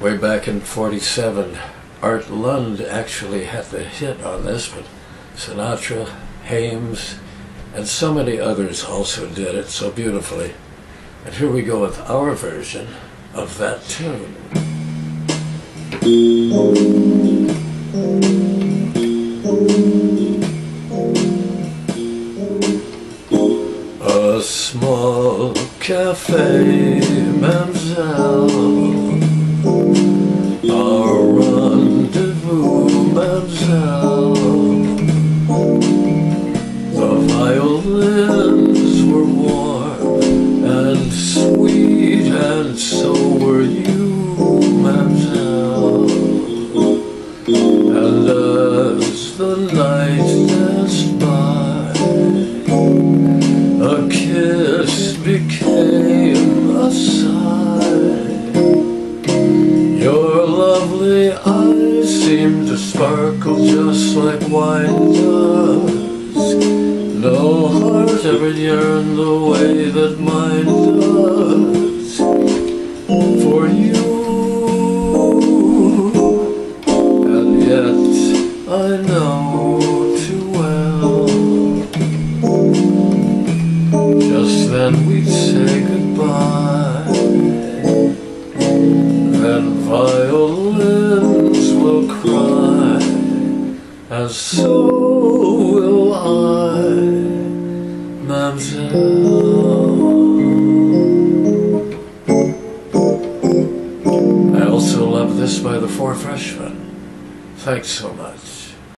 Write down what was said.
way back in '47. Art Lund actually had the hit on this, but Sinatra, Haymes, and so many others also did it so beautifully. And here we go with our version of that tune. A small cafe, Mam'selle. Our rendezvous, Mam'selle. The violins were warm and sweet, and so were you, Mam'selle. And as the night passed by, a kiss became a sigh. Lovely eyes seem to sparkle just like wine does. No heart ever yearned the way that mine does for you, and yet I know too well. Just then we'd say goodbye, and violins will cry, and so will I, Mam'selle. I also love this by the Four Freshmen. Thanks so much.